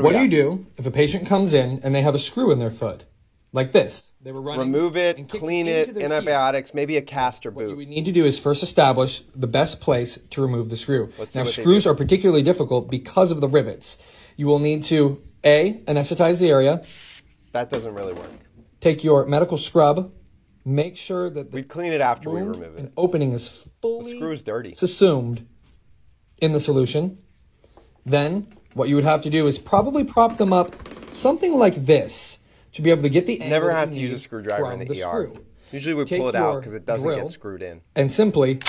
What do you do if a patient comes in and they have a screw in their foot? Like this. They were running. Remove it, clean it, antibiotics, maybe a cast or boot. What we need to do is first establish the best place to remove the screw. Now, screws are particularly difficult because of the rivets. You will need to, A, anesthetize the area. That doesn't really work. Take your medical scrub. Make sure that the wound and opening is fully subsumed in the solution. Then what you would have to do is probably prop them up something like this to be able to get the angle. Never have to use a screwdriver in the ER. Usually we pull it out because it doesn't get screwed in. And simply